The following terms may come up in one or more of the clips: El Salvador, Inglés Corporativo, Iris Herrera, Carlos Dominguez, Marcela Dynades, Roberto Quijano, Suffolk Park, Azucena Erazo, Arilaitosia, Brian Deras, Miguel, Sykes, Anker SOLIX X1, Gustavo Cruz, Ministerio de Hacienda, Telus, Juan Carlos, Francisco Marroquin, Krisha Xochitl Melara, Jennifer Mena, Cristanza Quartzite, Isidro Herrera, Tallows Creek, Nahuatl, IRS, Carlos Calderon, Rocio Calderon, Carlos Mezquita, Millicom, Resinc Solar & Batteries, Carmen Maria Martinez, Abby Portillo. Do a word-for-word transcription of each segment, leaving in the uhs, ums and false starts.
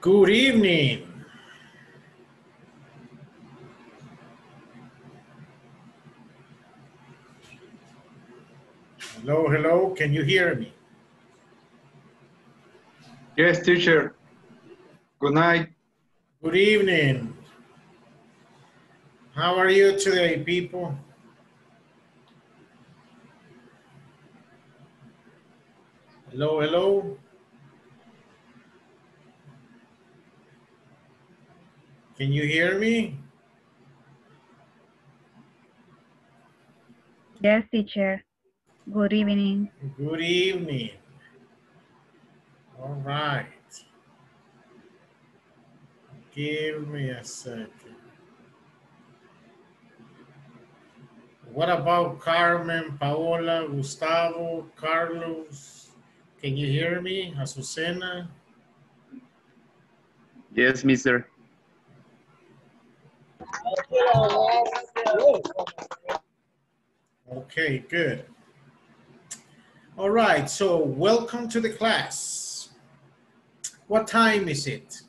Good evening. Hello, hello, can you hear me? Yes, teacher. Good night. Good evening. How are you today, people? Hello, hello. Can you hear me? Yes, teacher. Good evening. Good evening. All right. Give me a second. What about Carmen, Paola, Gustavo, Carlos? Can you hear me? Azucena? Yes, mister. Okay, good. All right, so welcome to the class. What time is it?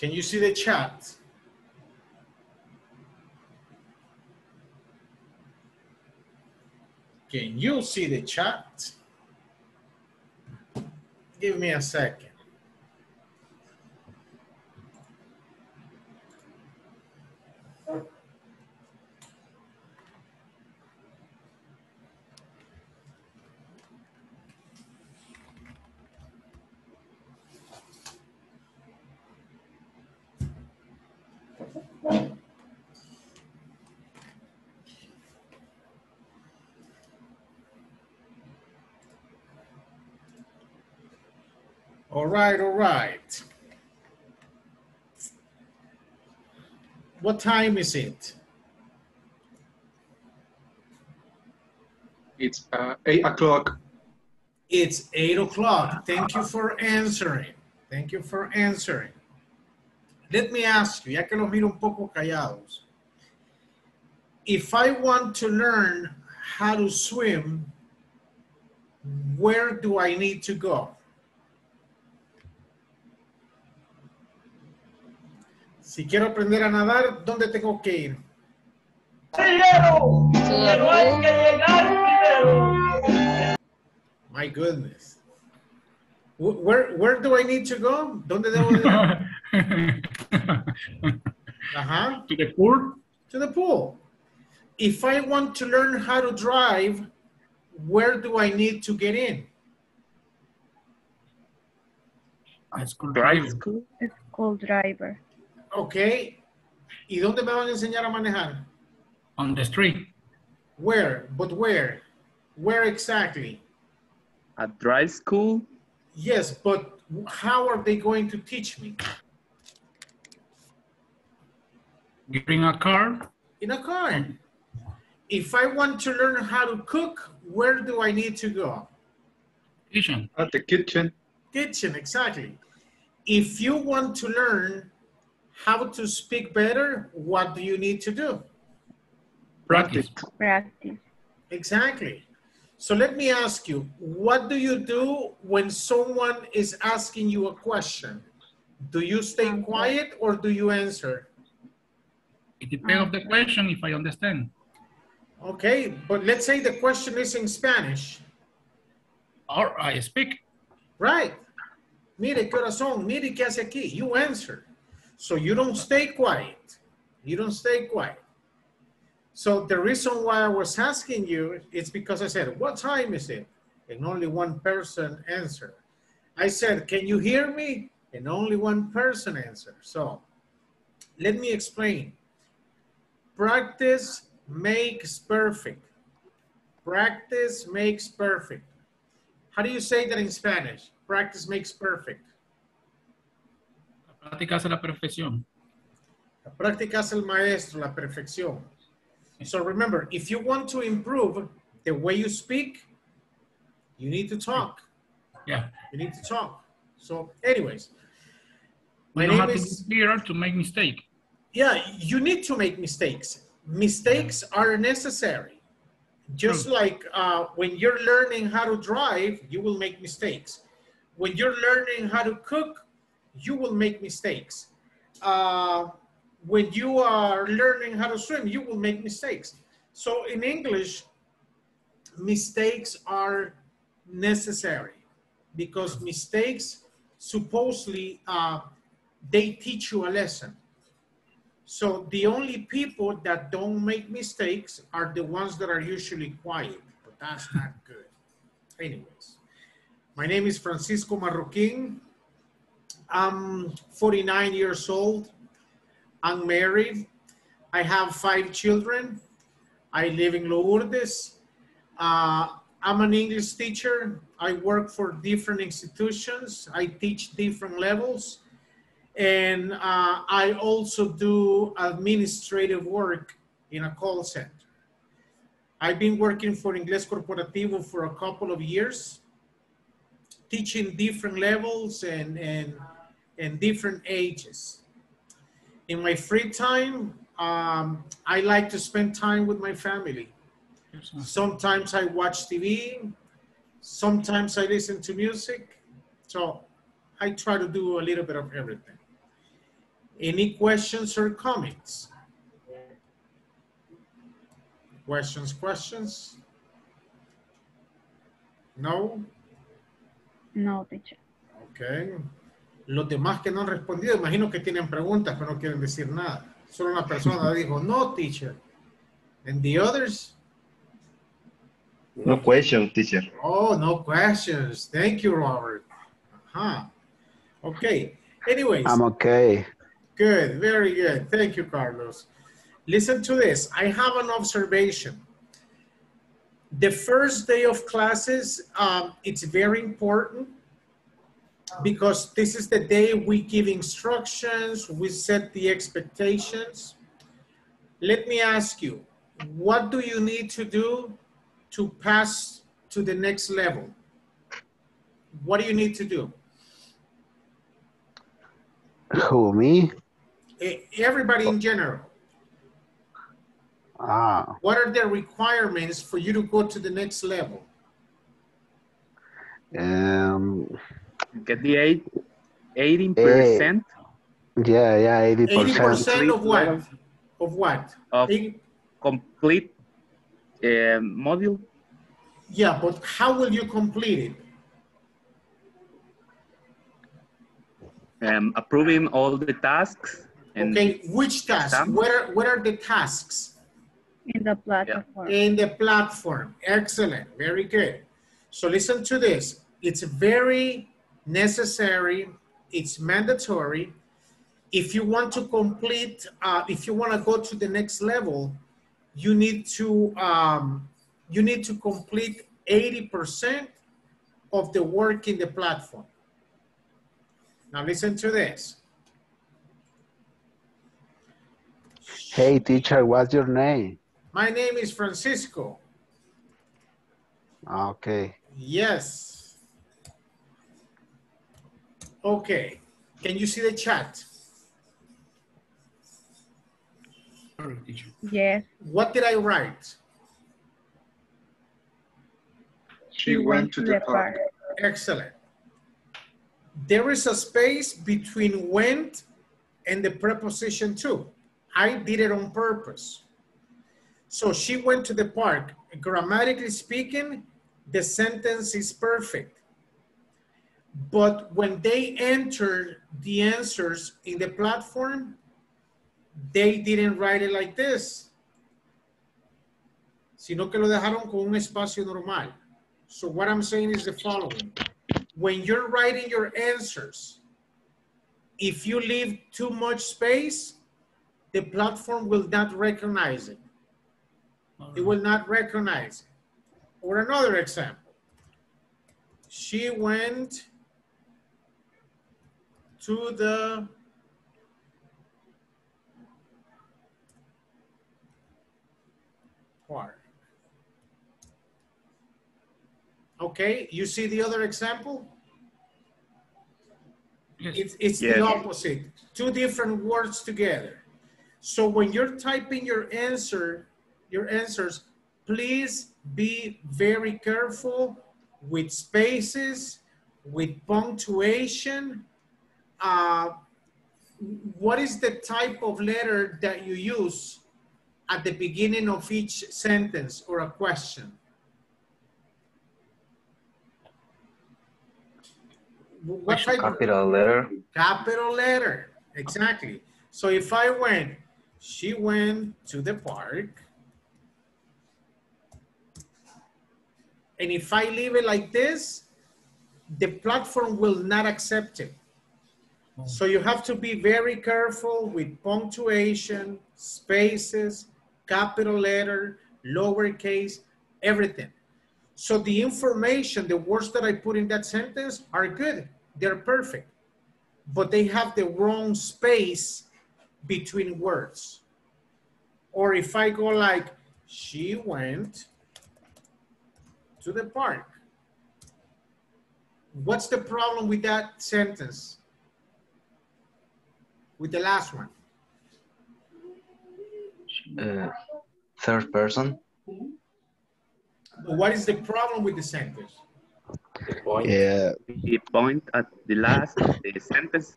Can you see the chat? Can you see the chat? Give me a second. All right, all right. What time is it? It's uh, eight o'clock. It's eight o'clock. Thank you for answering. Thank you for answering. Let me ask you, ya que los miro un poco callados. If I want to learn how to swim, where do I need to go? Si quiero aprender a nadar, ¿dónde tengo que ir? Primero, pero hay que llegar primero. My goodness. Where, where do I need to go? ¿Dónde debo ir? Uh-huh. To the pool? To the pool. If I want to learn how to drive, where do I need to get in? A school driver. School, school driver. Okay. ¿Y dónde me van a enseñar a manejar? On the street. Where? But where? Where exactly? At drive school? Yes, but how are they going to teach me? In a car? In a car. If I want to learn how to cook, where do I need to go? Kitchen. At the kitchen. Kitchen, exactly. If you want to learn how to speak better, what do you need to do? Practice. Practice. Exactly. So let me ask you, what do you do when someone is asking you a question? Do you stay quiet or do you answer? It depends on the question, if I understand. Okay, but let's say the question is in Spanish. Or I speak. Right. Mire, corazón, mire, ¿qué hace aquí? You answer. So you don't stay quiet. You don't stay quiet. So the reason why I was asking you, it's because I said, what time is it? And only one person answered. I said, can you hear me? And only one person answered. So let me explain. Practice makes perfect. Practice makes perfect. How do you say that in Spanish? Practice makes perfect. La práctica hace la perfección. La práctica hace el maestro, la perfección. So remember, if you want to improve the way you speak, you need to talk. Yeah. You need to talk. So anyways, my you know name is- to be clear to make mistake. Yeah, you need to make mistakes. Mistakes are necessary. Just True. like uh, when you're learning how to drive, you will make mistakes. When you're learning how to cook, you will make mistakes. Uh, when you are learning how to swim, you will make mistakes. So in English, mistakes are necessary because mistakes supposedly, uh, they teach you a lesson. So the only people that don't make mistakes are the ones that are usually quiet, but that's not good. Anyways, my name is Francisco Marroquin. I'm forty-nine years old. I'm married. I have five children. I live in Lourdes. Uh, I'm an English teacher. I work for different institutions. I teach different levels. And uh, I also do administrative work in a call center. I've been working for Inglés Corporativo for a couple of years, teaching different levels and, and, and different ages. In my free time, um, I like to spend time with my family. Sometimes I watch T V, sometimes I listen to music. So I try to do a little bit of everything. Any questions or comments? Questions, questions? No? No, teacher. Okay. Los demás que no han respondido, imagino que tienen preguntas, pero no quieren decir nada. Solo una persona dijo, no, teacher. And the others? No questions, teacher. Oh, no questions. Thank you, Robert. Uh-huh. Okay. Anyways. I'm okay. Good. Very good. Thank you, Carlos. Listen to this. I have an observation. The first day of classes, um, it's very important because this is the day we give instructions, we set the expectations. Let me ask you, what do you need to do to pass to the next level? What do you need to do? Who, me? Everybody in general. Ah. What are the requirements for you to go to the next level? Um, Get the eight, eighty percent? Yeah, yeah, eighty percent. eighty percent of what? Of what? Of complete uh, module. Yeah, but how will you complete it? Um, approving all the tasks. And okay, which tasks? Where, where are the tasks? In the platform. In the platform. Excellent. Very good. So listen to this. It's very necessary. It's mandatory. If you want to complete, uh, if you want to go to the next level, you need to, um, you need to complete eighty percent of the work in the platform. Now listen to this. Hey, teacher, what's your name? My name is Francisco. Okay. Yes. Okay. Can you see the chat? Yeah. What did I write? She, she went, went to, to the, the park. park. Excellent. There is a space between went and the preposition to. I did it on purpose. So she went to the park. Grammatically speaking, the sentence is perfect. But when they entered the answers in the platform, they didn't write it like this. Sino que lo dejaron con un espacio normal. So what I'm saying is the following. When you're writing your answers, if you leave too much space, the platform will not recognize it. It will not recognize it. Or another example. She went to the Okay, you see the other example? Yes. It's, it's yes. the opposite, two different words together. So when you're typing your answer, your answers, please be very careful with spaces, with punctuation. Uh, what is the type of letter that you use at the beginning of each sentence or a question? What type? Capital letter. Capital letter, exactly. So if I went, she went to the park. And if I leave it like this, the platform will not accept it. So you have to be very careful with punctuation, spaces, capital letter, lowercase, everything. So the information, the words that I put in that sentence are good. They're perfect, but they have the wrong space between words. Or if I go like, she went to the park. What's the problem with that sentence? With the last one? Uh, third person. What is the problem with the sentence? The point, yeah. the point at the last of the sentence.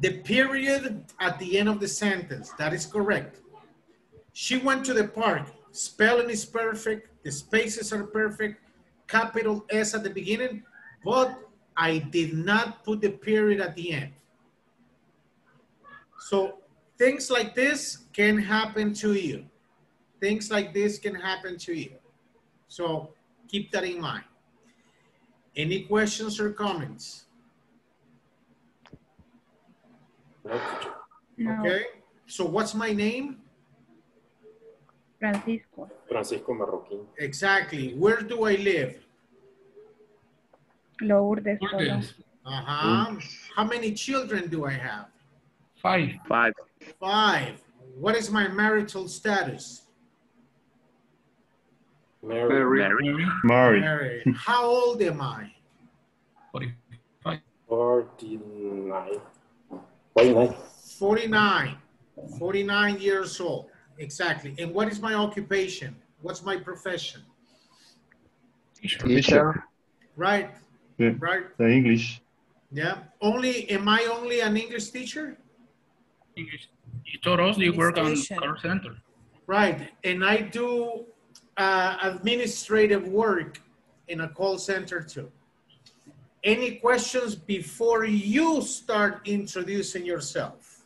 The period at the end of the sentence, that is correct. She went to the park. Spelling is perfect. The spaces are perfect. Capital S at the beginning, but I did not put the period at the end. So things like this can happen to you. Things like this can happen to you. So keep that in mind. Any questions or comments? No. Okay. So what's my name? Francisco. Francisco Marroquin. Exactly. Where do I live? Lourdes. Lourdes. Uh-huh. How many children do I have? Five. Five. Five. What is my marital status? Married. Married. Married. How old am I? Forty-five. Forty-nine. Forty-nine. Forty-nine. Forty-nine years old. Exactly. And what is my occupation? What's my profession? Teacher. Right. Yeah. Right. The English. Yeah. Only. Am I only an English teacher? You told us you work on call center. Right, and I do uh, administrative work in a call center too. Any questions before you start introducing yourself?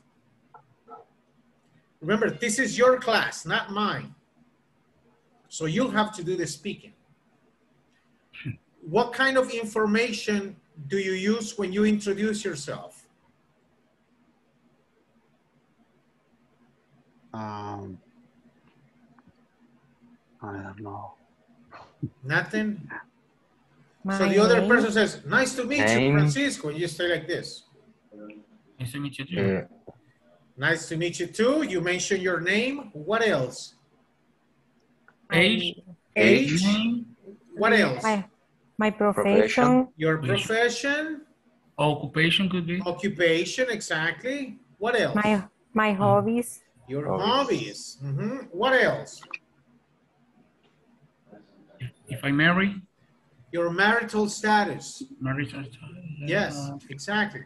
Remember, this is your class, not mine. So you have to do the speaking. What kind of information do you use when you introduce yourself? Um, I don't know. Nothing? My so the other name? person says, nice to meet name. you, Francisco. And you stay like this. Nice to meet you too. Yeah. Nice to meet you too. You mention your name. What else? Age. Age. Age. What else? My, my profession. profession. Your profession. Occupation could be. Occupation, exactly. What else? My, my hobbies. Your hobbies. Mm-hmm. What else? If I marry? Your marital status. Marital status. Yes, exactly.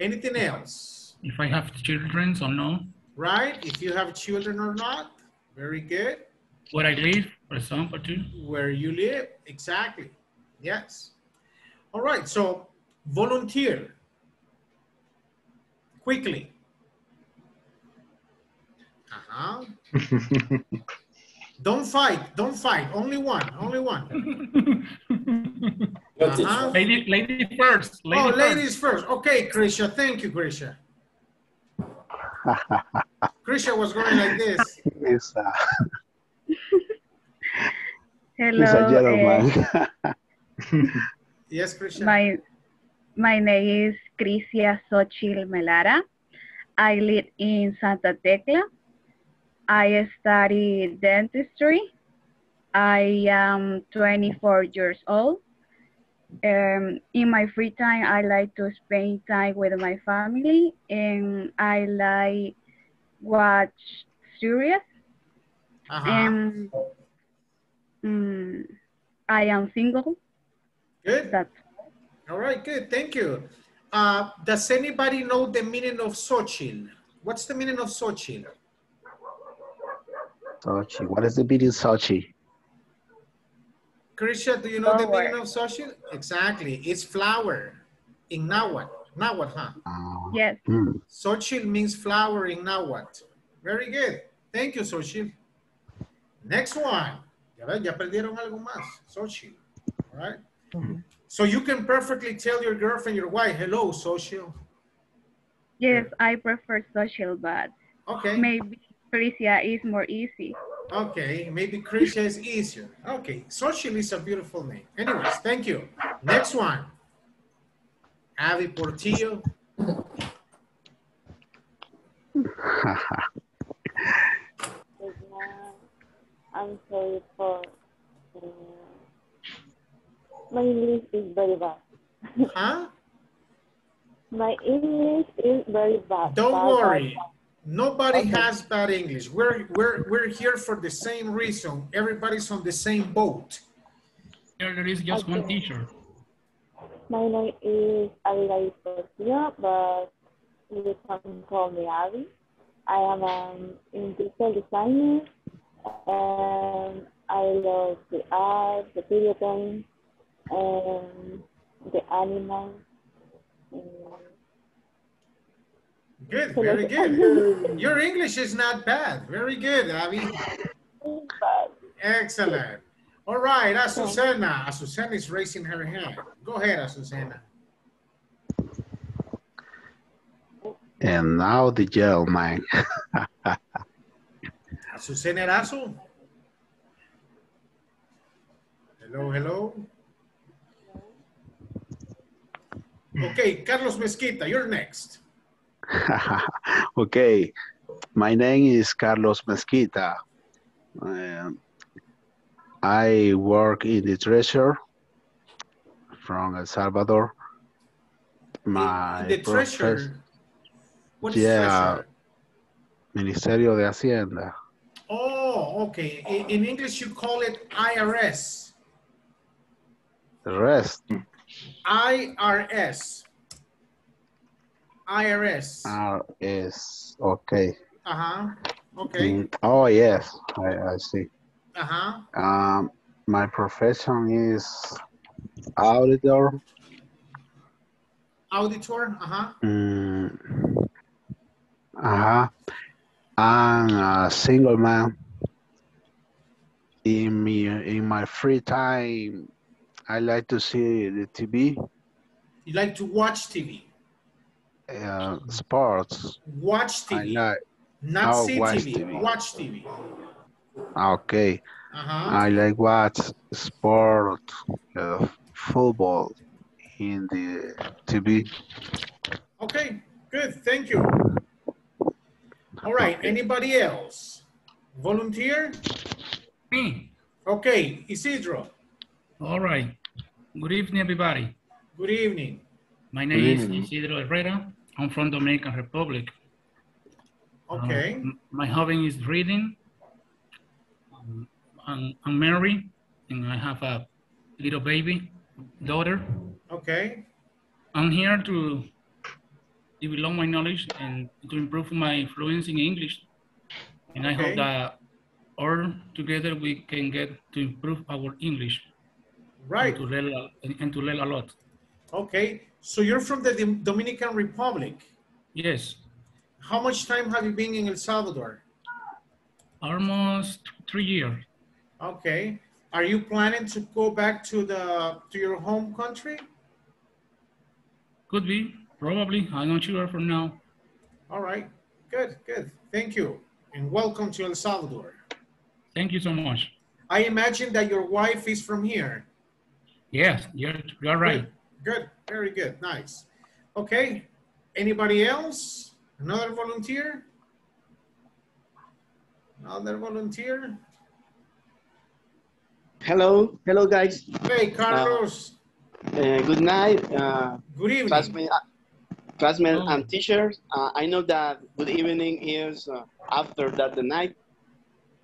Anything else? If I have children or no. Right, if you have children or not. Very good. Where I live, for example, too. Where you live, exactly. Yes. All right, so volunteer. Quickly. Uh-huh. Don't fight, don't fight. Only one, only one. Uh-huh. Lady, lady first. Lady oh, first. ladies first. Okay, Krisha. Thank you, Krisha. Krisha was going like this. It's, uh... Hello. It's a yellow uh... man. Yes, Krisha. My, my name is Krisha Xochitl Melara. I live in Santa Tecla. I study dentistry. I am twenty-four years old. Um, in my free time, I like to spend time with my family, and I like watch series. Uh-huh. And um, I am single. Good. That's all right. Good. Thank you. Uh, does anybody know the meaning of Xochitl? What's the meaning of Xochitl? Xochitl. What is the meaning of Xochitl? Krisha, do you know flower. the meaning of Xochitl? Exactly. It's flower in Nahuatl. Nahuatl, huh? Uh, yes. Mm. Xochitl means flower in Nahuatl. Very good. Thank you, Xochitl. Next one. Ya ven, ya perdieron algo más. Xochitl. All right. Mm-hmm. So you can perfectly tell your girlfriend, your wife, hello, Xochitl. Yes, I prefer Xochitl, but okay. Maybe Krisha is more easy. Okay, maybe Krisha is easier. Okay, Xochitl is a beautiful name. Anyways, thank you. Next one. Abby Portillo. I'm sorry for... Uh, my English is very bad. Huh? My English is very bad. Don't bad, worry. Bad. Nobody okay. has bad English. We're, we're, we're here for the same reason. Everybody's on the same boat. There is just okay. one teacher. My name is Arilaitosia, but you can call me Abby. I am an industrial designer, and I love the art, the video games, and the animals. Good, very good. Your English is not bad. Very good, Abby. Excellent. All right, Azucena. Azucena is raising her hand. Go ahead, Azucena. And now the gel, man. Azucena Erazo. Hello, hello. Okay, Carlos Mezquita, you're next. Okay, my name is Carlos Mezquita. Uh, I work in the treasure from El Salvador. My in the treasure? What is yeah, treasure? Ministerio de Hacienda. Oh, okay. In, in English, you call it I R S. The rest. I R S. I R S. I R S, okay. Uh-huh, okay. Mm, oh, yes, I, I see. Uh-huh. Um, my profession is auditor. Auditor, uh-huh. Mm, uh-huh. I'm a single man. In, me, in my free time, I like to see the T V. You like to watch T V? Uh, sports. Watch T V. Like, Not oh, see watch T V. T V. Watch T V. Okay. Uh-huh. I like watch sport, uh, football in the T V. Okay. Good. Thank you. All right. Anybody else? Volunteer? Me. Okay. Isidro. All right. Good evening, everybody. Good evening. My name is Isidro Herrera. I'm from Dominican Republic. Okay. Um, my hobby is reading. Um, I'm, I'm married and I have a little baby daughter. Okay. I'm here to develop my knowledge and to improve my fluency in English. And okay. I hope that all together we can get to improve our English. Right. And to learn a, and to learn a lot. Okay. So you're from the Dominican Republic? Yes. How much time have you been in El Salvador? Almost three years. Okay. Are you planning to go back to the to your home country? Could be, probably. I'm not sure for now. All right. Good, good. Thank you. And welcome to El Salvador. Thank you so much. I imagine that your wife is from here. Yes, you're, you're right. Good. Good, very good, nice. Okay, anybody else? Another volunteer? Another volunteer? Hello, hello guys. Hey, Carlos. Uh, uh, good night. Uh, good evening. Classmates classmate oh. and teachers. Uh, I know that good evening is uh, after that the night.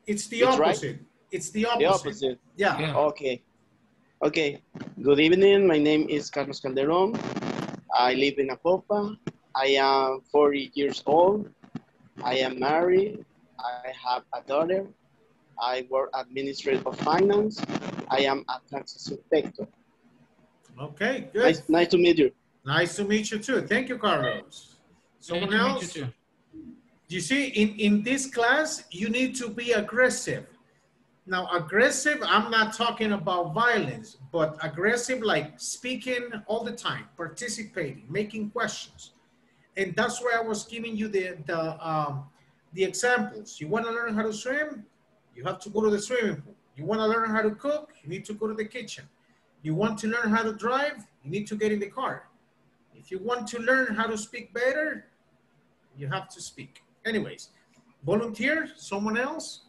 It's the it's opposite. Right? It's the opposite. The opposite. Yeah. yeah. Okay. Okay. Good evening. My name is Carlos Calderon. I live in Apopa. I am forty years old. I am married. I have a daughter. I work administrative finance. I am a tax inspector. Okay, good. Nice, nice to meet you. Nice to meet you too. Thank you, Carlos. Someone nice else? To meet you too. You see, in, in this class, you need to be aggressive. Now, aggressive, I'm not talking about violence, but aggressive like speaking all the time, participating, making questions. And that's why I was giving you the, the, um, the examples. You want to learn how to swim? You have to go to the swimming pool. You want to learn how to cook? You need to go to the kitchen. You want to learn how to drive? You need to get in the car. If you want to learn how to speak better, you have to speak. Anyways, volunteer, someone else?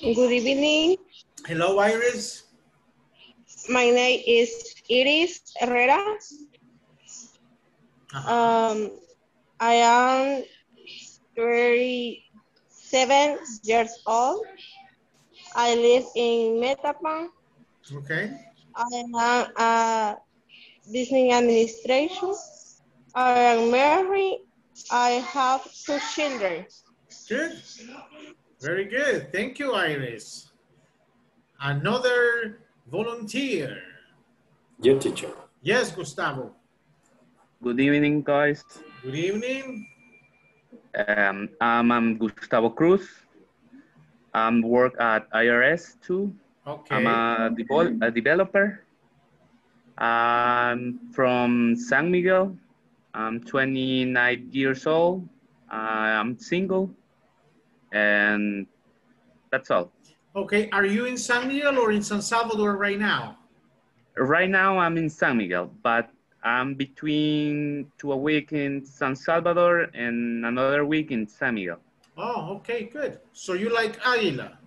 Good evening. Hello, Iris. My name is Iris Herrera. Uh-huh. Um, I am thirty-seven years old. I live in Metapan. Okay. I am a business administration. I am married. I have two children. Good. Very good. Thank you, Iris. Another volunteer. Your teacher. Yes, Gustavo. Good evening, guys. Good evening. Um, I'm, I'm Gustavo Cruz. I um, work at I R S too. Okay. I'm a, de a developer. I'm from San Miguel. I'm twenty-nine years old. I'm single. And that's all. Okay. Are you in San Miguel or in San Salvador right now? Right now I'm in San Miguel, but I'm between to a week in San Salvador and another week in San Miguel. Oh, okay, good. So you like Aguila?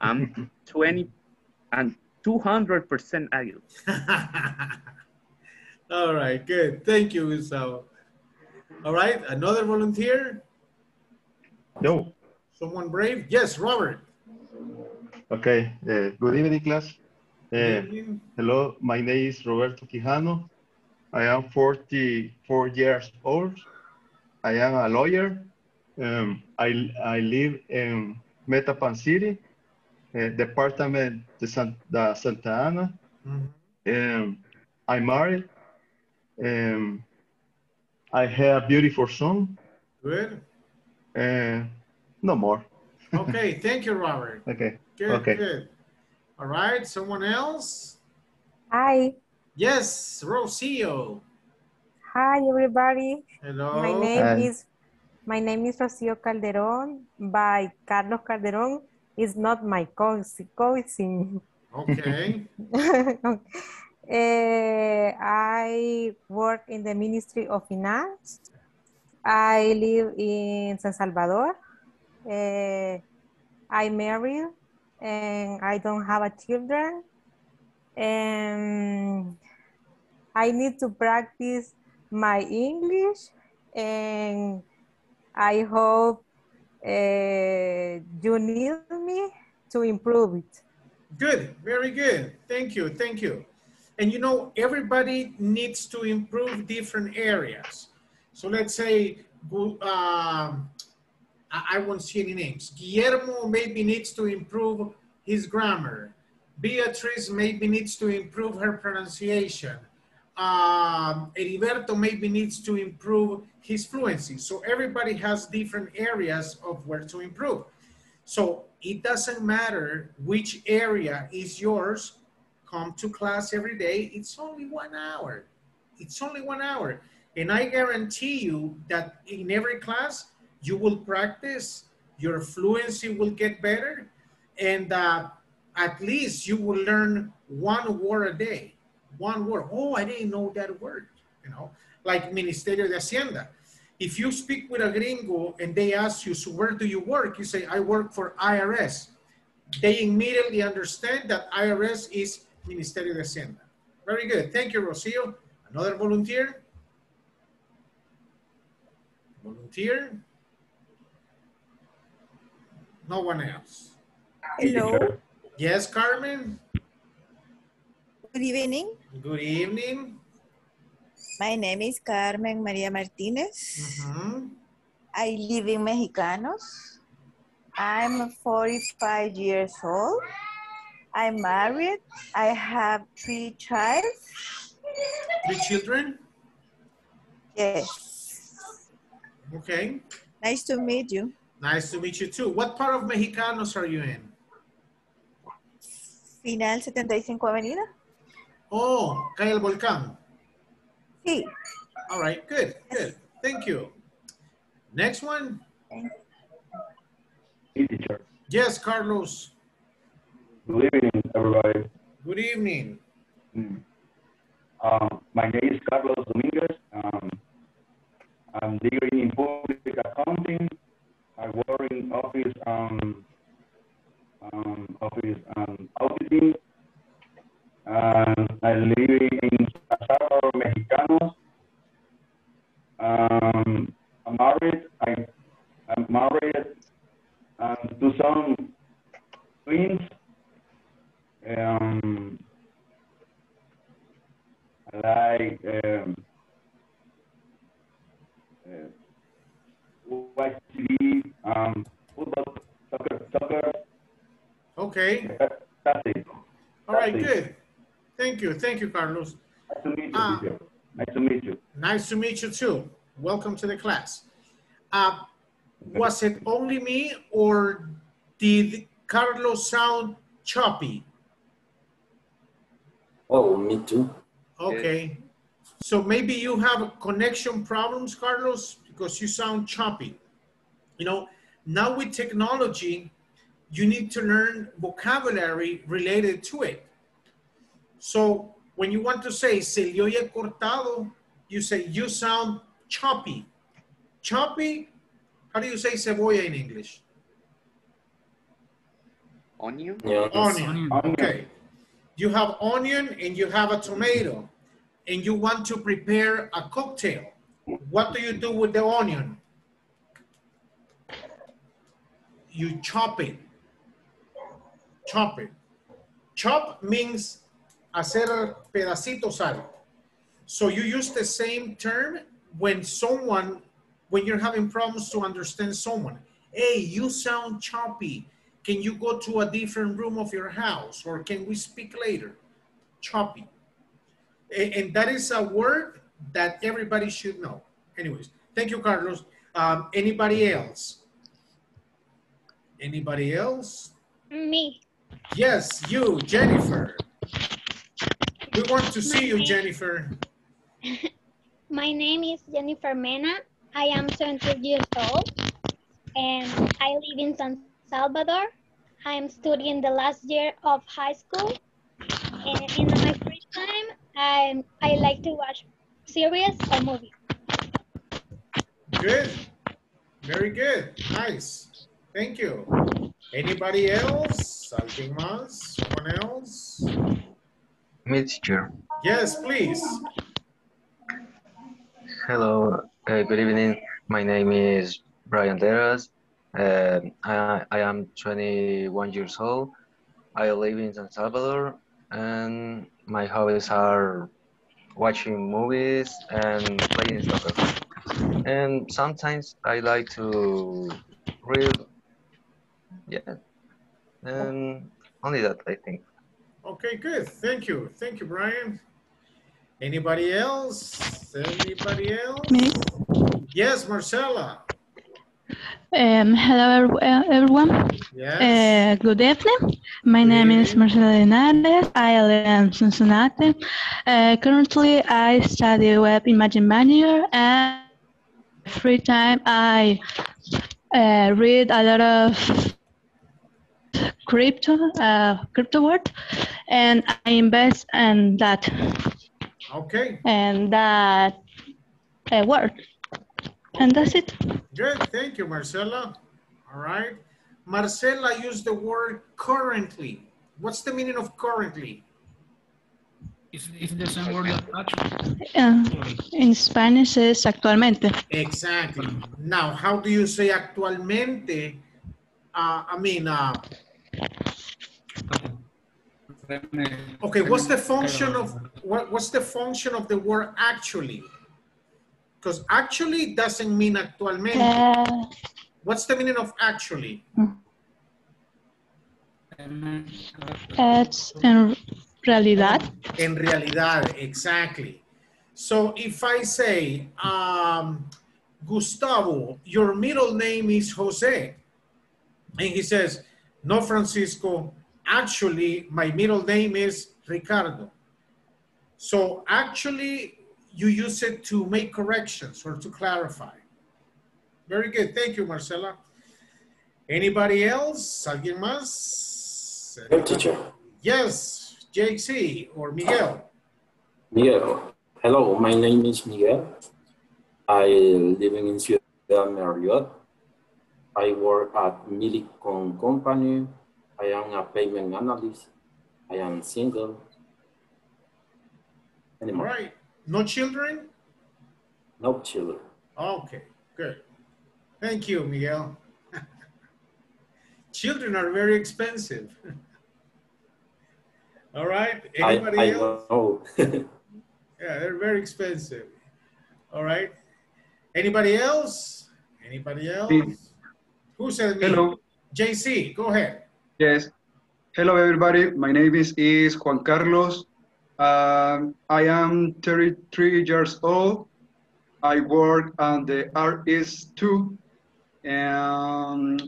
I'm twenty and two hundred percent Aguila. All right, good. Thank you, Gustavo. All right, another volunteer. No. Someone brave? Yes, Robert. Okay. Uh, good evening, class. Uh, hello, my name is Roberto Quijano. I am forty-four years old. I am a lawyer. Um, I, I live in Metapan City, uh, Department de San, de Santa Ana. Mm-hmm. um, I'm married. Um, I have a beautiful son. Good. Uh, no more. Okay, thank you, Robert. Okay. Good, okay. Good. All right, someone else? Hi. Yes, Rocio. Hi, everybody. Hello. My name Hi. is my name is Rocio Calderon by Carlos Calderon. It's not my cousin. Okay. uh, I work in the Ministry of Finance. I live in San Salvador. Uh, I'm married. And I don't have a children, and I need to practice my English, and I hope uh, you need me to improve it. Good, very good. Thank you, thank you. And you know, everybody needs to improve different areas. So let's say, um, I won't see any names. Guillermo maybe needs to improve his grammar. Beatriz maybe needs to improve her pronunciation. Um, Heriberto maybe needs to improve his fluency. So everybody has different areas of where to improve. So it doesn't matter which area is yours. Come to class every day. It's only one hour. It's only one hour. And I guarantee you that in every class, you will practice, your fluency will get better, and uh, at least you will learn one word a day, one word. Oh, I didn't know that word, you know, like Ministerio de Hacienda. If you speak with a gringo and they ask you, so where do you work? You say, I work for I R S. They immediately understand that I R S is Ministerio de Hacienda. Very good. Thank you, Rocio. Another volunteer? Volunteer? No one else. Hello. Yes, Carmen? Good evening. Good evening. My name is Carmen Maria Martinez. Mm-hmm. I live in Mexicanos. I'm forty-five years old. I'm married. I have three child. Three children? Yes. Okay. Nice to meet you. Nice to meet you too. What part of Mexicanos are you in? Final seventy-five Avenida. Oh, Calle El Volcán. Sí. All right, good, good. Thank you. Next one. Yes, Carlos. Good evening, everybody. Good evening. Mm. Um, my name is Carlos Dominguez. Um, I'm degree in public accounting. I work in office, um, um, office um, auditing. Um, I live in Salvador, Mexicanos. Um, I'm married. I, I'm married um, to some twins. Um, like um, uh, um, football, soccer, soccer. Okay. That's it. All right, good. Thank you. Thank you, Carlos. Nice to meet you. Uh, nice to meet you. Nice to meet you too. Welcome to the class. Uh, was it only me or did Carlos sound choppy? Oh, me too. Okay. So maybe you have connection problems, Carlos, because you sound choppy. You know, now with technology, you need to learn vocabulary related to it. So when you want to say, se le oye cortado, you say, you sound choppy. Choppy, how do you say cebolla in English? Onion? Yeah, onion. Onion, okay. You have onion and you have a tomato and you want to prepare a cocktail. What do you do with the onion? You chop it. Chop it. Chop means hacer pedacitos algo. So you use the same term when someone, when you're having problems to understand someone. Hey, you sound choppy. Can you go to a different room of your house? Or can we speak later? Choppy. And that is a word that everybody should know. Anyways, thank you, Carlos. Um, anybody else? Anybody else? Me. Yes, you, Jennifer. We want to see you, Jennifer. My name is Jennifer Mena. I am seventeen years old. And I live in San Salvador. I am studying the last year of high school. And in my free time, I, I like to watch series or movies. Good. Very good. Nice. Thank you. Anybody else? Something else? Someone else? Me, teacher. Yes, please. Hello. Uh, good evening. My name is Brian Deras. Uh, I, I am twenty-one years old. I live in San Salvador and my hobbies are watching movies and playing soccer. And sometimes I like to read. Yeah. And only that, I think. Okay, good. Thank you. Thank you, Brian. Anybody else? Anybody else? Me? Yes, Marcela. Um, hello, everyone. Yes. Uh, good evening. My good name evening. is Marcela Dynades. I live in Cincinnati. Uh, currently, I study web imaging manager, and free time I uh, read a lot of crypto, uh, crypto world, and I invest in that. Okay. And that uh, world. And that's it. Good, thank you, Marcela. All right. Marcela used the word currently. What's the meaning of currently? Is, is the same word as actually? Uh, in Spanish es actualmente. Exactly. Now, how do you say actualmente? Uh, I mean, uh, okay, what's the function of what, what's the function of the word actually? Because actually doesn't mean actualmente. Uh, What's the meaning of actually? It's en realidad. En realidad, exactly. So if I say, um, Gustavo, your middle name is Jose. And he says, no, Francisco, actually, my middle name is Ricardo. So actually, you use it to make corrections or to clarify. Very good. Thank you, Marcela. Anybody else? Alguien más? No, teacher. Yes, J C or Miguel. Miguel. Hello, my name is Miguel. I live in Ciudad Merriot. I work at Millicom company. I am a payment analyst. I am single. Anymore. All right. No children? No children. Okay, good. Thank you, Miguel. Children are very expensive. All right, anybody I, I else? Know. Yeah, they're very expensive. All right, anybody else? Anybody else? Please. Who said me? Hello. J C, go ahead. Yes, hello everybody. My name is, is Juan Carlos. Um, I am thirty-three years old. I work on the R S two. And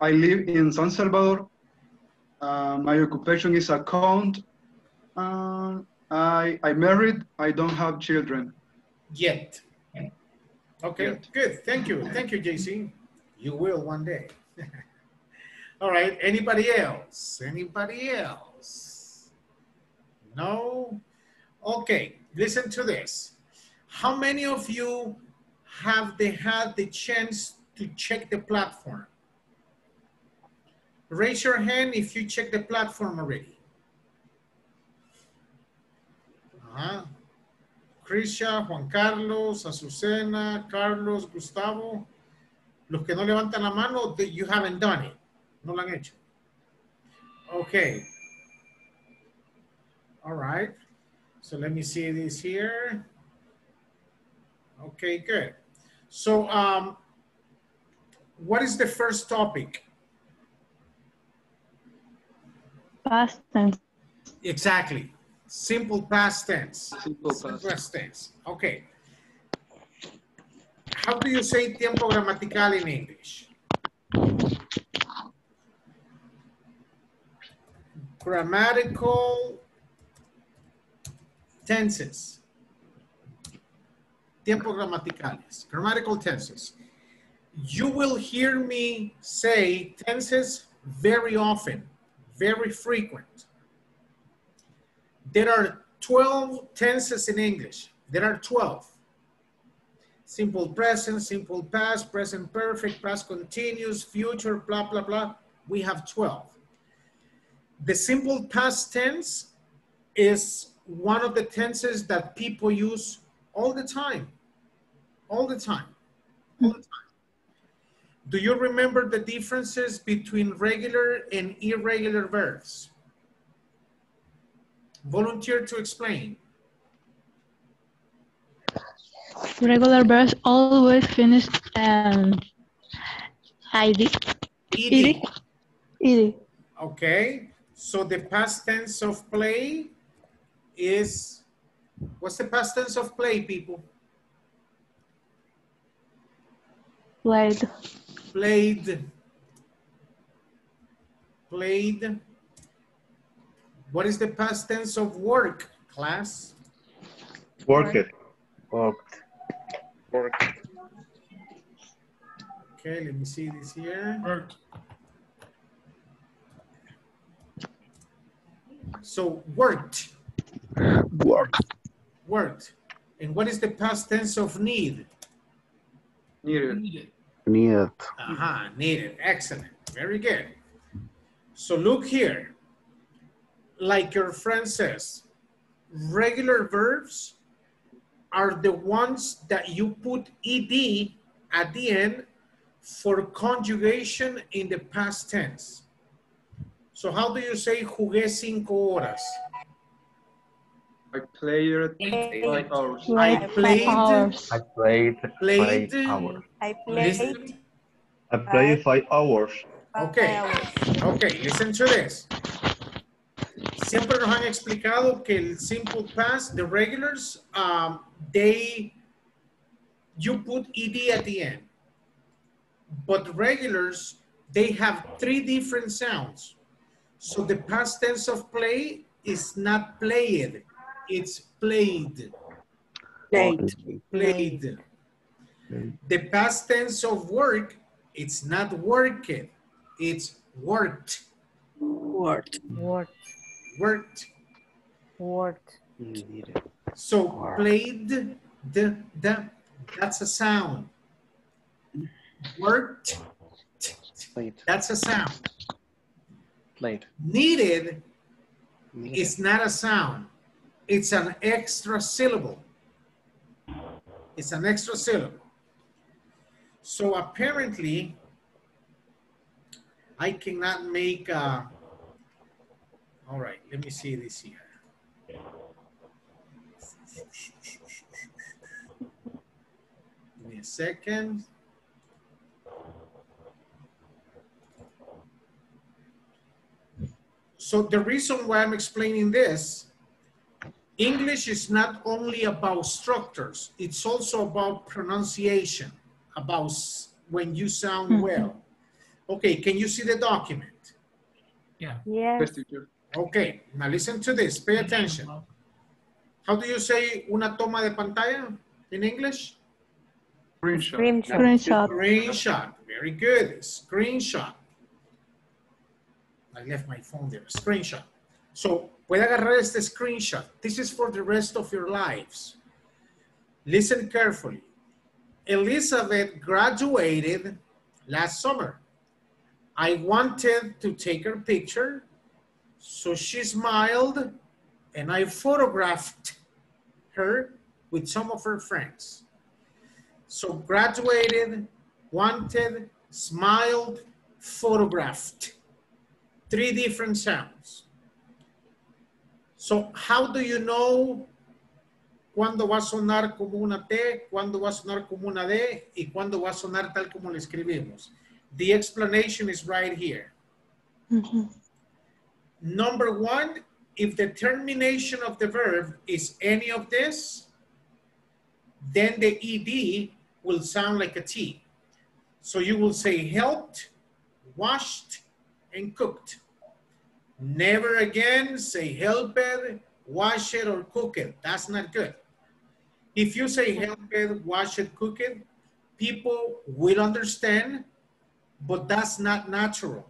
I live in San Salvador. Uh, my occupation is accountant. Uh, I I married. I don't have children yet. Okay, yet. Good. Thank you, thank you, J C. You will one day. All right. Anybody else? Anybody else? No. Okay. Listen to this. How many of you have they had the chance to check the platform? Raise your hand if you check the platform already. Uh-huh. Krisha, Juan Carlos, Azucena, Carlos, Gustavo. Los que no levantan la mano, you haven't done it. No lo han hecho. Okay. All right. So let me see this here. Okay, good. So, um, what is the first topic? Past tense. Exactly. Simple past tense. Simple past tense. Okay. How do you say tiempo gramatical in English? Grammatical tenses. Tiempo gramaticales, grammatical tenses. You will hear me say tenses very often, very frequent. There are twelve tenses in English. There are twelve. Simple present, simple past, present perfect, past continuous, future, blah, blah, blah. We have twelve. The simple past tense is one of the tenses that people use all the time. All the time, all the time. Do you remember the differences between regular and irregular verbs? Volunteer to explain. Regular verbs always finish um, I D. E D. E D. Okay, so the past tense of play is, what's the past tense of play, people? Played. Played. Played. What is the past tense of work, class? Worked. Worked. Worked. Okay, let me see this here. Worked. So worked. Worked. Worked. And what is the past tense of need? Needed. Needed. Needed. Uh-huh, needed. Excellent. Very good. So look here. Like your friend says, regular verbs are the ones that you put ed at the end for conjugation in the past tense. So how do you say jugué cinco horas? I played five hours. I played. I played. Played. I played. I played five hours. Okay. Okay. Listen to this. Siempre nos han explicado que el simple past, the regulars, um, they, you put ed at the end. But regulars, they have three different sounds. So the past tense of play is not played. It's played. Played. Played. The past tense of work, it's not worked. It's worked. Worked. Worked. Worked. Worked. So worked. Played, the, the, that's a sound. Worked, played. That's a sound. Played. Needed, needed is not a sound. It's an extra syllable. It's an extra syllable. So apparently, I cannot make a, all right, let me see this here. Give me a second. So the reason why I'm explaining this, English is not only about structures, it's also about pronunciation, about when you sound well. Okay, can you see the document? Yeah. Yeah. Okay, now listen to this, pay attention. How do you say una toma de pantalla in English? Screenshot. Screenshot. Screenshot. Screenshot. Very good, screenshot. I left my phone there, screenshot. So, puede agarrar este screenshot. This is for the rest of your lives. Listen carefully. Elizabeth graduated last summer. I wanted to take her picture, so she smiled and I photographed her with some of her friends. So graduated, wanted, smiled, photographed. Three different sounds. So how do you know cuándo va a sonar como una T, cuándo va a sonar como una D, y cuándo va a sonar tal como lo escribimos? The explanation is right here. Mm-hmm. Number one, if the termination of the verb is any of this, then the ed will sound like a T. So you will say helped, washed, and cooked. Never again say helped, washed, or cooked. That's not good. If you say helped, washed, cooked, people will understand, but that's not natural.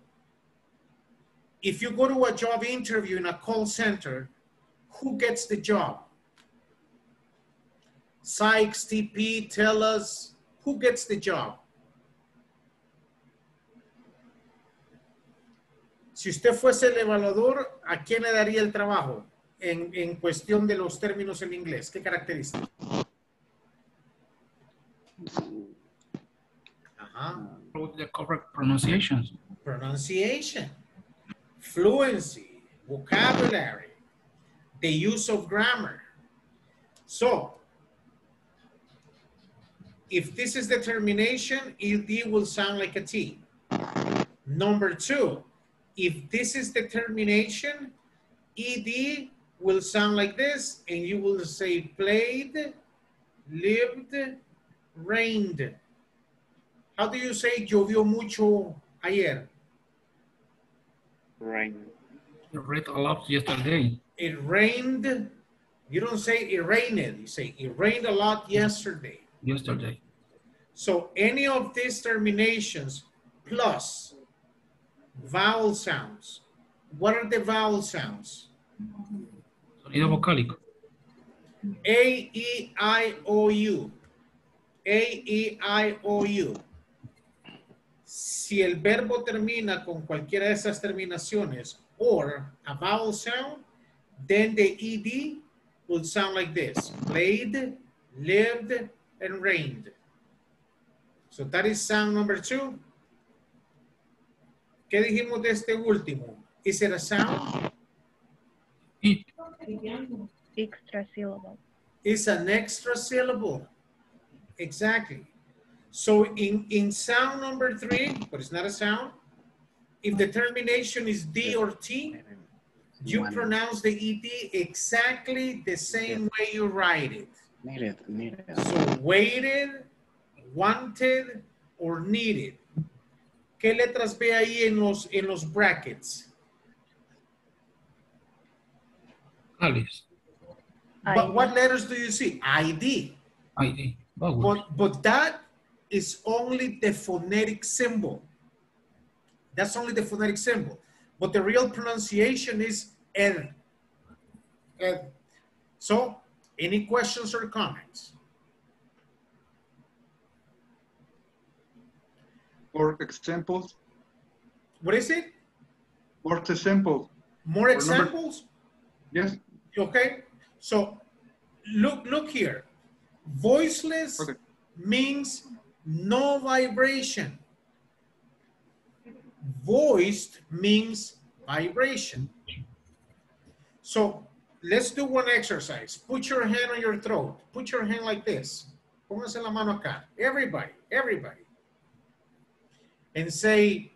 If you go to a job interview in a call center, who gets the job? Sykes, T P, Telus, who gets the job? Si usted fuese el evaluador, ¿a quién le daría el trabajo? En, en cuestión de los términos en inglés, ¿qué característica? Ajá. The correct pronunciations. Pronunciation, fluency, vocabulary, the use of grammar. So, if this is the termination, ed will sound like a T. Number two. If this is the termination, ed will sound like this, and you will say played, lived, rained. How do you say llovió mucho ayer? Rain. It rained a lot yesterday. It rained. You don't say it rained. You say it rained a lot yesterday. Yesterday. So any of these terminations plus vowel sounds. What are the vowel sounds? Sonido vocálico. A, E, I, O, U. A E I O U. Si el verbo termina con cualquiera de esas terminaciones or a vowel sound, then the E D would sound like this. Played, lived, and reigned. So that is sound number two. ¿Qué dijimos de este último? Is it a sound? It. Extra syllable. It's an extra syllable. Exactly. So in, in sound number three, but it's not a sound, if the termination is D or T, you pronounce the E D exactly the same way you write it. Needed, needed. So waited, wanted, or needed. ¿Qué letras ve ahí en los, en los brackets? Alice. But what letters do you see? I D. I D. But, but that is only the phonetic symbol. That's only the phonetic symbol. But the real pronunciation is Ed. Ed. So, any questions or comments? More examples. What is it? More examples. More examples? Yes. Okay. So, look, look here. Voiceless okay. means no vibration. Voiced means vibration. So let's do one exercise. Put your hand on your throat. Put your hand like this. Póngase la mano acá. Everybody, everybody. And say,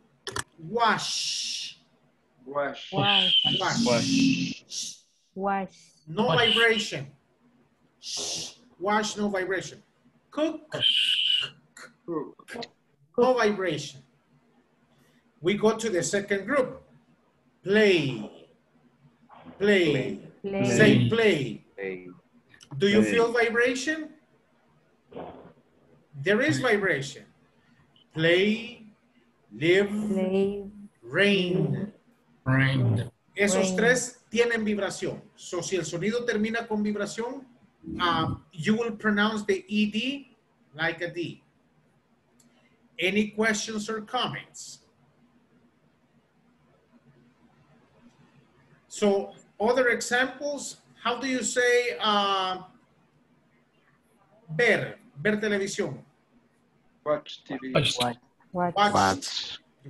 wash. Wash. Wash. Wash. Wash. Wash. No wash. Vibration. Wash, no vibration. Cook. Cook. No vibration. We go to the second group. Play. Play. Play. Say play. Play. Do you play. Feel vibration? There is vibration. Play, live, play. Rain. Rain. Esos tres tienen vibración. So si el sonido termina con vibración, um, you will pronounce the E D like a D. Any questions or comments? So other examples, how do you say uh, ver, ver televisión? Watch T V. Watch, watch,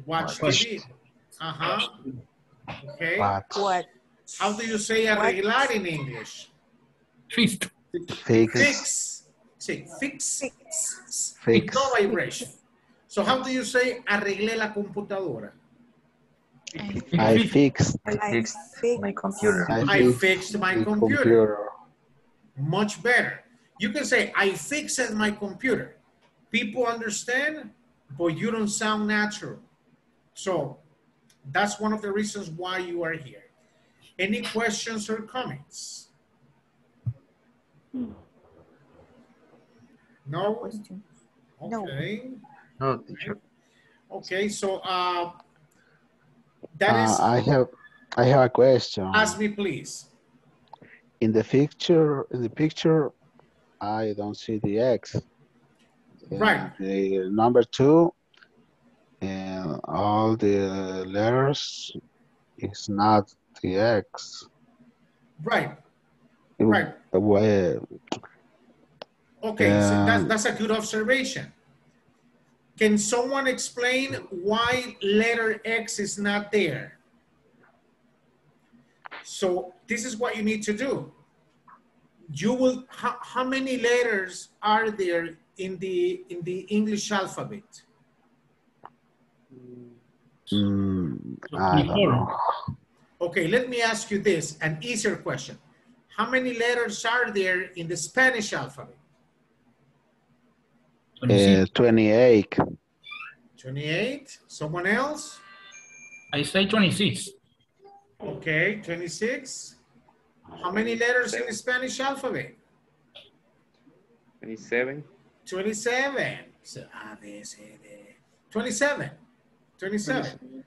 watch, watch T V. Uh-huh. Okay. Watch. How do you say arreglar in English? Fix. Fix. Say fix. Fix. Fix. No vibration. So how do you say arreglé la computadora? I fixed, I fixed my computer. I fixed my computer. Much better. You can say, I fixed my computer. People understand, but you don't sound natural. So that's one of the reasons why you are here. Any questions or comments? No? Okay. No, teacher. Okay, so... Uh, That is, uh, I have, I have a question. Ask me, please. In the picture, in the picture, I don't see the X. Right. And the number two, and all the letters is not the X. Right. Right. Well, okay, um, so that's, that's a good observation. Can someone explain why letter X is not there? So this is what you need to do. You will, how, how many letters are there in the, in the English alphabet? Mm, I don't know. Okay, let me ask you this, an easier question. How many letters are there in the Spanish alphabet? Uh, twenty-eight. twenty-eight. Someone else? I say twenty-six. Okay, twenty-six. How many letters in the Spanish alphabet? twenty-seven. twenty-seven. So A, B, C, D. twenty-seven. twenty-seven.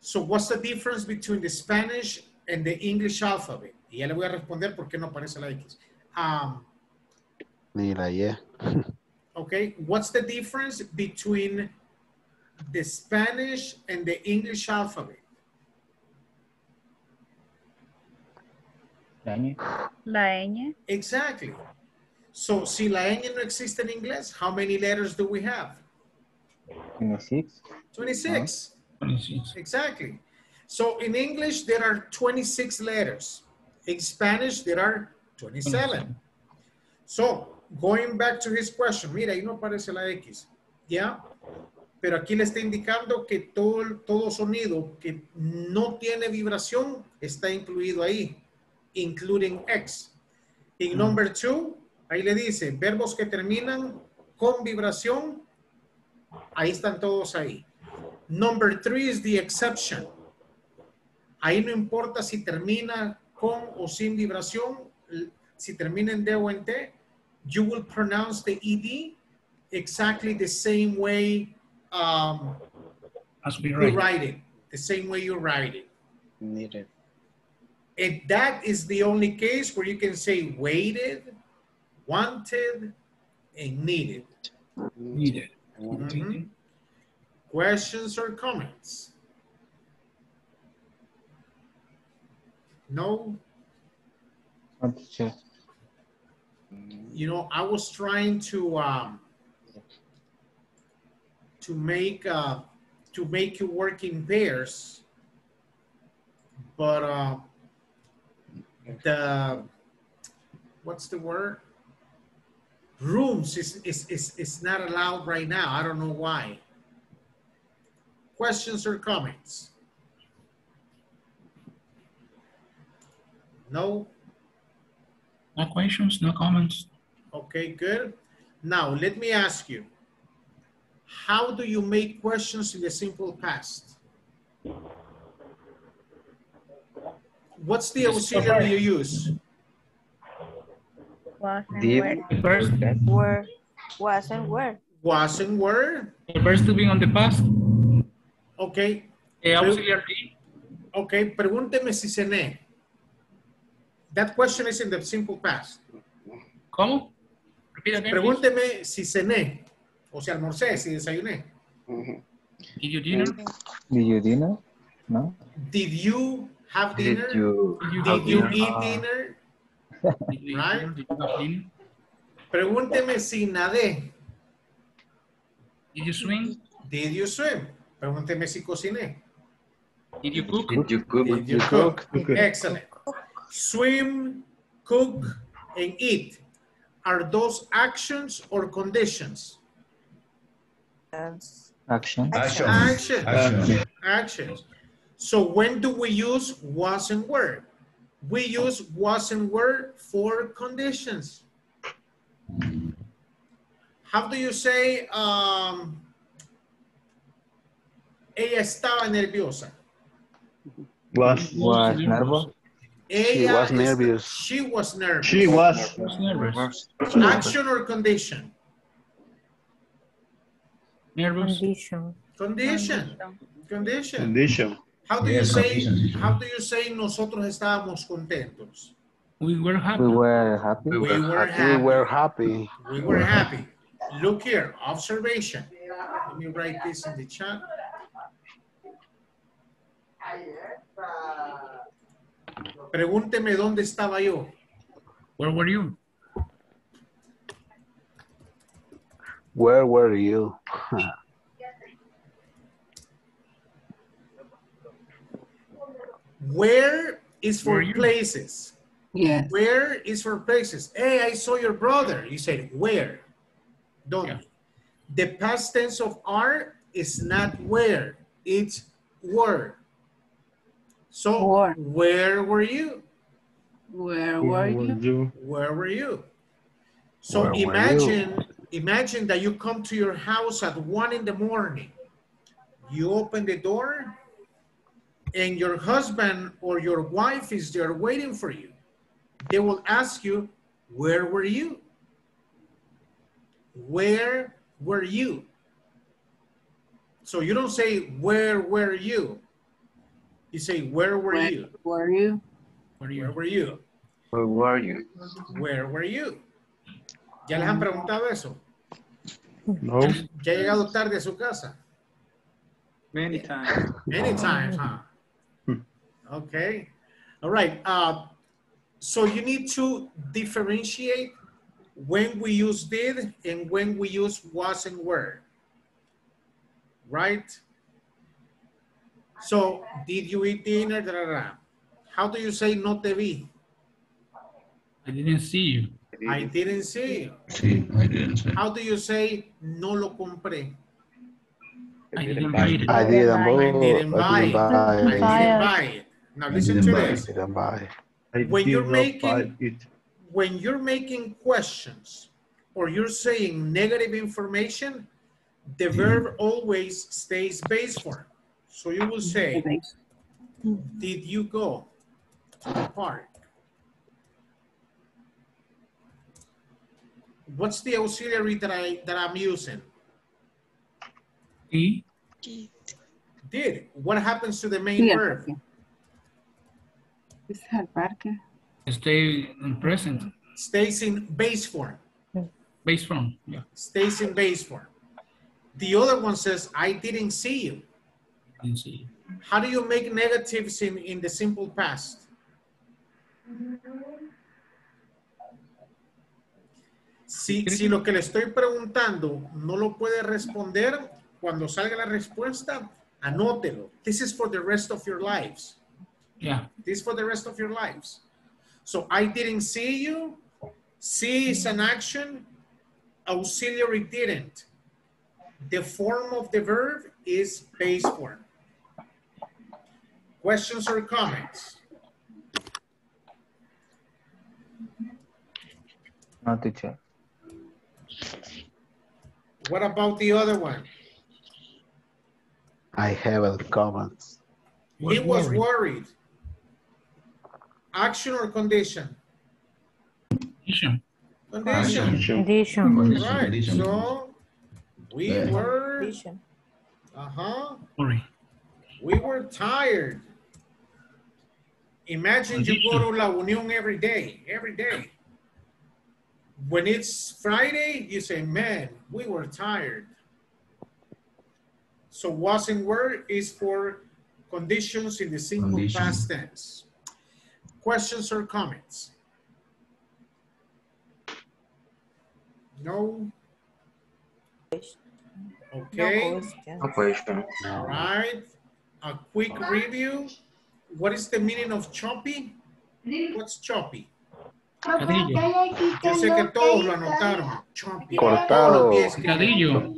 So what's the difference between the Spanish and the English alphabet? Y ya le voy a responder por qué no aparece la X. Um, Mira, yeah. Okay, what's the difference between the Spanish and the English alphabet? La ñ. La ñ. Exactly. So, si la ñ no exists in English, how many letters do we have? twenty-six. twenty-six. twenty-six. Exactly. So, in English, there are twenty-six letters. In Spanish, there are twenty-seven. twenty-seven. So, going back to his question, mira, ahí no aparece la X, ¿ya? Pero aquí le está indicando que todo, todo sonido que no tiene vibración está incluido ahí, including X. In number two, ahí le dice, verbos que terminan con vibración, ahí están todos ahí. Number three is the exception. Ahí no importa si termina con o sin vibración, si termina en D o en T, you will pronounce the E D exactly the same way um, as we write. write it. The same way you write it. Needed. And that is the only case where you can say waited, wanted, and needed. Needed. Mm-hmm. Questions or comments? No? Okay. You know, I was trying to um, to make uh, to make you work in pairs, but uh, the what's the word? Rooms is is is is not allowed right now. I don't know why. Questions or comments? No. No questions, no comments. Okay, good. Now, let me ask you, how do you make questions in the simple past? What's the auxiliary you use? Was and were. Were. Was and were. Was and were. Reverse to being on the past. Okay. The auxiliary. Okay, pregúnteme si cené. That question is in the simple past. ¿Cómo? Pregúnteme si cené, o si almorcé, si desayuné. Did you dinner? Did you dinner? No. Did you have dinner? Did you, did you eat dinner? Right? Pregúnteme si nadé. Did you swim? Did you swim? Pregúnteme si cociné. Did you cook? Did you cook? Did you cook? Excellent. Swim, cook, and eat. Are those actions or conditions? Yes. Action. Action. Action. Action. Actions. So when do we use was and were? We use was and were for conditions. How do you say, um, ella estaba nerviosa? Was, was nerviosa. She was nervous. She was nervous. She was, was nervous. Action or condition? Nervous. Condition. Condition. Condition. Condition. How do you say? How do you say? Nosotros estábamos contentos. We were happy. We were happy. We were happy. We were happy. We were happy. Look here. Observation. Let me write this in the chat. Pregúnteme dónde estaba yo. Where were you? Where were you? Where is for places. Yeah. Where is for places. Hey, I saw your brother. You said where. Don't. Yeah. The past tense of are is not where. It's were. So, where. where were you? Where were you? Where were you? So where imagine, you? imagine that you come to your house at one in the morning. You open the door and your husband or your wife is there waiting for you. They will ask you, where were you? Where were you? So you don't say, where were you? You say, where were where you? Were you? Where were you? Where were you? Where were you? ¿Ya les han preguntado eso? No. ¿Que ha llegado tarde a su casa? Many times. Many times, huh? Okay. All right. Uh, so you need to differentiate when we use did and when we use was and were. Right? So, did you eat dinner? Da, da, da. How do you say no te vi? I didn't see you. I didn't see you. Sí, I didn't see. How do you say no lo compré? I didn't buy it. I didn't buy it. I didn't buy it. I didn't buy it. Now listen to this. I didn't buy it. When you're making, when you're making questions or you're saying negative information, the verb always stays base form. So you will say, did you go to the park? What's the auxiliary that I that I'm using? Did. Did. What happens to the main yeah. verb? Stay in present. Stays in base form. Base form. Yeah. Stays in base form. The other one says, I didn't see you. I didn't see you. How do you make negatives in, in the simple past? Si, si lo que le estoy preguntando no lo puede responder, cuando salga la respuesta, anótelo. This is for the rest of your lives. Yeah. This is for the rest of your lives. So, I didn't see you. See is an action. Auxiliary didn't. The form of the verb is base form. Questions or comments? No, teacher. What about the other one? I have a comment. He was worried. Action or condition? Condition. Condition. Condition. Condition. Condition. Right. Condition. So we yeah. were. Uh-huh. Worried. We were tired. Imagine condition. You go to La Unión every day. Every day. When it's Friday, you say, man, we were tired. So was and were is for conditions in the simple condition. Past tense. Questions or comments? No? Okay. No question. All right. A quick review. What is the meaning of choppy? What's choppy? Yo sé que todos lo anotaron. Chompy. Cortado. Picadillo.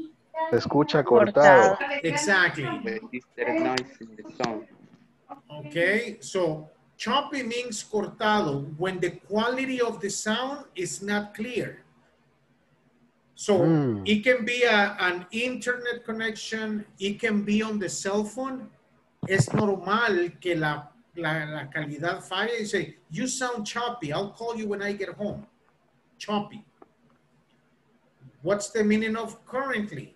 Se escucha cortado. Exactly. Okay, so choppy means cortado when the quality of the sound is not clear. So mm. it can be a, an internet connection, it can be on the cell phone. Es normal que la La, la calidad falla. You say, you sound choppy. I'll call you when I get home. Choppy. What's the meaning of currently?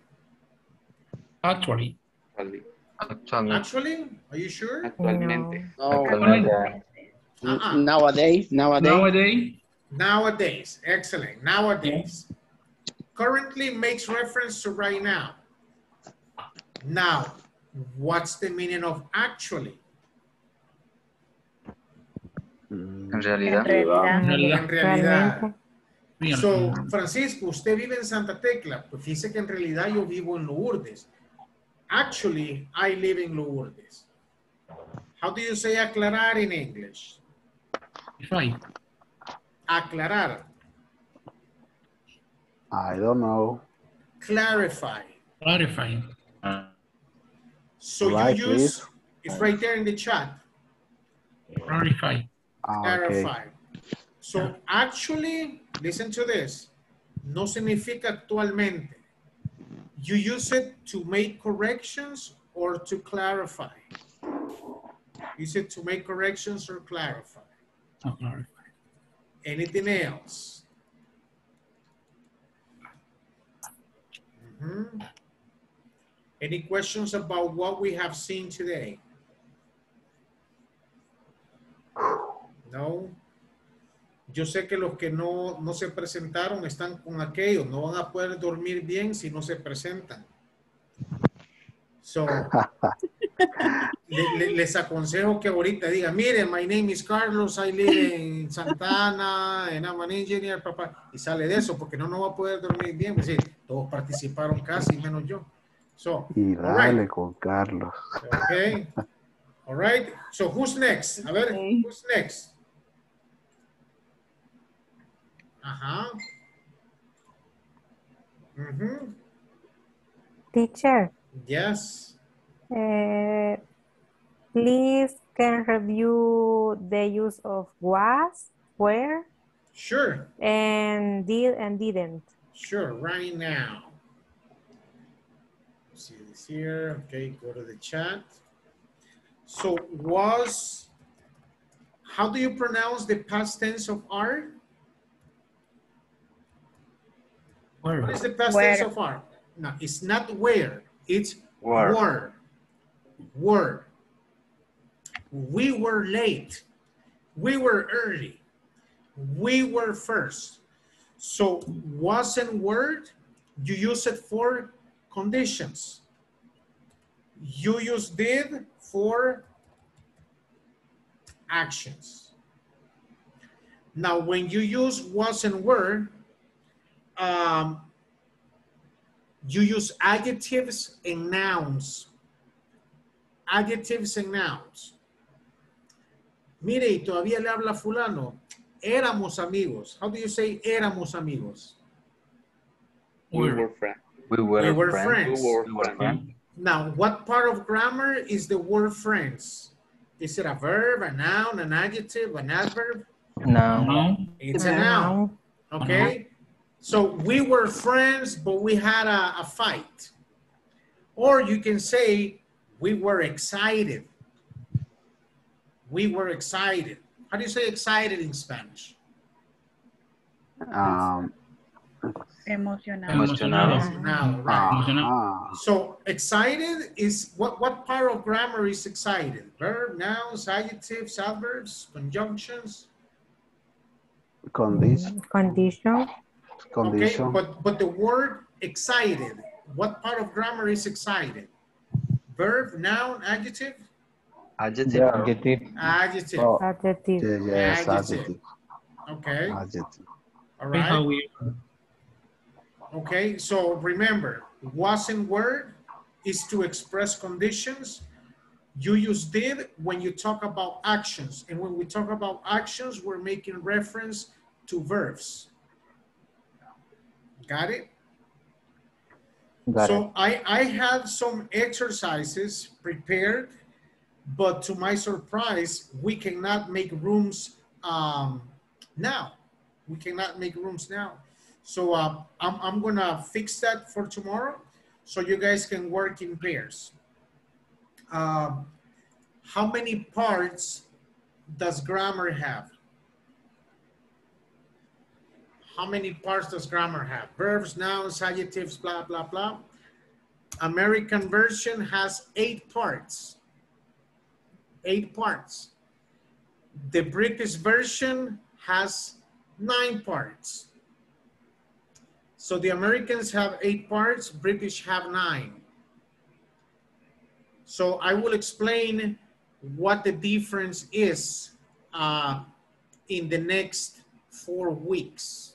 Actually. Actually. Actually? Are you sure? Actualmente. No. No. Uh-uh. Nowadays. Nowadays. Nowadays. Nowadays. Excellent. Nowadays. Currently makes reference to right now. Now, what's the meaning of actually? En realidad. En realidad. En realidad. So, Francisco, usted vive en Santa Tecla. Pues dice que en realidad yo vivo en Lourdes. Actually, I live in Lourdes. How do you say aclarar in English? Right. Aclarar. I don't know. Clarify. Clarify. So right, you use, please. It's right there in the chat. Clarify. Clarify. Okay. So actually, listen to this. No significa actualmente. You use it to make corrections or to clarify. Use it to make corrections or clarify. Oh, clarify. Anything else? Mm-hmm. Any questions about what we have seen today? No? Yo sé que los que no, no se presentaron están con aquello. No van a poder dormir bien si no se presentan. So, le, le, les aconsejo que ahorita digan, miren, my name is Carlos, I live in Santana, and I'm an engineer, papá. Y sale de eso, porque no, no va a poder dormir bien. Es decir, todos participaron casi, menos yo. So, y dale right. Con Carlos. Okay. All right. So, who's next? A ver, who's next? Ajá. Mm-hmm. Teacher. Yes. Uh, please can review the use of was, where. Sure. And did and didn't. Sure, right now. Let's see this here. Okay, go to the chat. So was, how do you pronounce the past tense of are? Where. What is the past where. Tense of are? No, it's not where. It's were. Were. Were. We were late. We were early. We were first. So was and were, you use it for conditions. You use did for actions. Now, when you use was and were, um, you use adjectives and nouns. Adjectives and nouns. Mire, y todavía le habla fulano. Éramos amigos. How do you say éramos amigos? We were friends. We were, we were friends. friends. We were we friends. friends. Now, what part of grammar is the word friends? Is it a verb, a noun, an adjective, an adverb? No. It's a noun. Okay. So we were friends, but we had a, a fight. Or you can say, we were excited. We were excited. How do you say excited in Spanish? Um, emocionado. Emocionado. Emocionado, right. Emocionado. So excited is, what, what part of grammar is excited? Verb, nouns, adjectives, adverbs, conjunctions? Condition. Condition. Condition. Okay, but, but the word excited, what part of grammar is excited? Verb, noun, adjective? Adjective. Yeah. Adjective. Adjective. Oh. Adjective. Yeah, yes, adjective. Adjective. Okay. Adjective. All right. Okay, so remember, was and were is to express conditions. You use did when you talk about actions. And when we talk about actions, we're making reference to verbs. Got it? Got so it. I, I had some exercises prepared, but to my surprise, we cannot make rooms um, now. We cannot make rooms now. So uh, I'm, I'm gonna fix that for tomorrow so you guys can work in pairs. Um, how many parts does grammar have? How many parts does grammar have? Verbs, nouns, adjectives, blah, blah, blah. American version has eight parts. Eight parts. The British version has nine parts. So the Americans have eight parts, British have nine. So I will explain what the difference is uh, in the next four weeks.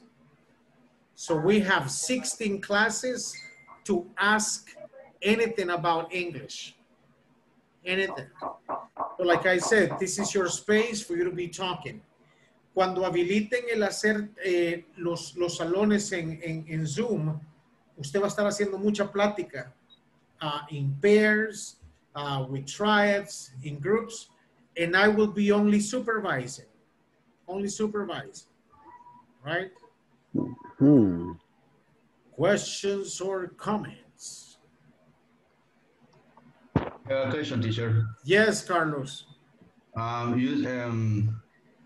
So we have sixteen classes to ask anything about English, anything. So like I said, this is your space for you to be talking. Cuando habiliten el hacer eh, los, los salones en, en, en Zoom, usted va a estar haciendo mucha plática uh, in pairs, uh, with triads, in groups, and I will be only supervising, only supervising, right? Hmm. Questions or comments? Uh, question, teacher. Yes, Carlos. Um, use, um,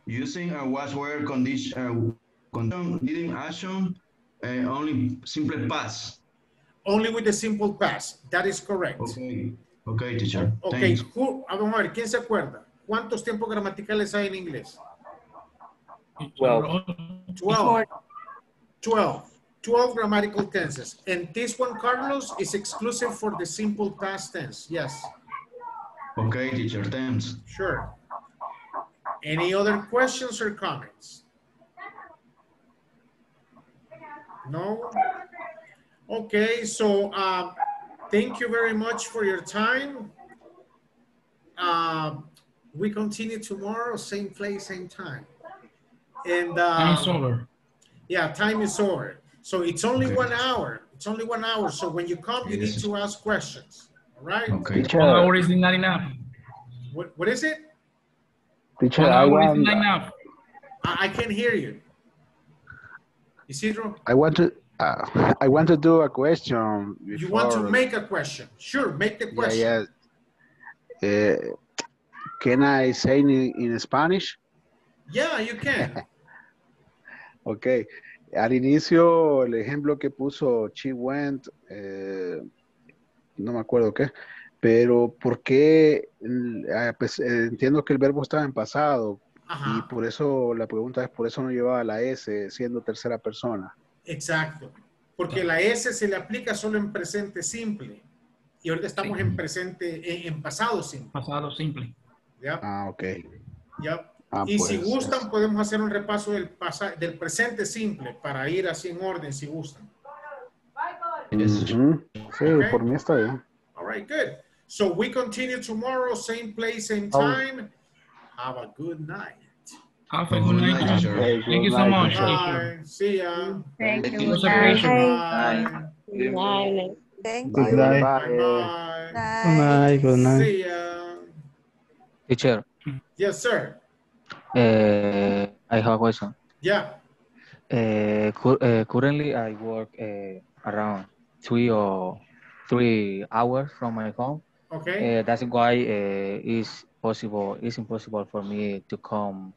using a was where condition, uh, condition didn't action, uh, only simple past. Only with the simple past. That is correct. Okay, okay, teacher. Okay, who, vamos a ver, ¿quién se acuerda? ¿Cuántos tiempos gramaticales hay en inglés? twelve. twelve. twelve. twelve grammatical tenses. And this one, Carlos, is exclusive for the simple past tense. Yes. Okay, teacher, thanks. Sure. Any other questions or comments? No? Okay, so uh, thank you very much for your time. Uh, we continue tomorrow, same place, same time. And uh, time is over. Yeah, time is over. So it's only okay. one hour. It's only one hour. So when you come, you yes. need to ask questions. All right? Okay. Teacher, one hour is not enough. What, what is it? Teacher, one hour I want, is not enough. I, I can't hear you. Isidro? I want to... Uh, I want to do a question. Before. You want to make a question? Sure, make the question. Yeah, yeah. Uh, can I say in, in Spanish? Yeah, you can. Okay. Al inicio, el ejemplo que puso, she went, eh, no me acuerdo qué, pero ¿por qué? Eh, pues, entiendo que el verbo estaba en pasado. Ajá. Y por eso, la pregunta es, ¿por eso no llevaba la S siendo tercera persona? Exacto, porque la S se le aplica solo en presente simple. Y ahorita estamos sí. en presente, en, en pasado simple. Pasado simple. ¿Ya? Ah, ok. ¿Ya? Ah, y pues, si gustan, es. podemos hacer un repaso del, pasa, del presente simple para ir así en orden, si gustan. Mm-hmm. Sí, okay. Por mí está bien. All right, good. So we continue tomorrow, same place, same time. Oh. Have a good night. Have a good night, teacher. Thank you so much. Bye. See ya. Thank you. Bye. Bye. Thank you. Bye. Bye. Bye. Good night. See ya. Teacher. Yes, sir. Uh, I have a question. Yeah. Uh, cu uh, currently, I work uh, around three or three hours from my home. Okay. Uh, that's why uh, it's possible. It's impossible for me to come.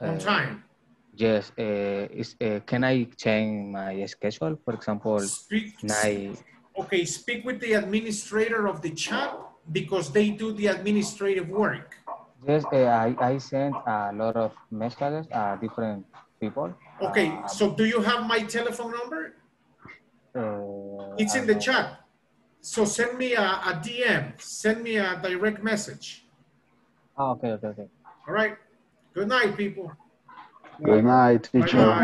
On time. Uh, yes. Uh, is, uh, can I change my schedule? For example, speak, I... Okay, speak with the administrator of the chat because they do the administrative work. Yes, uh, I, I sent a lot of messages to uh, different people. Okay, uh, so do you have my telephone number? Uh, it's in the chat. So send me a, a D M. Send me a direct message. Oh, okay, okay, okay. All right. Good night, people. Good night, teacher.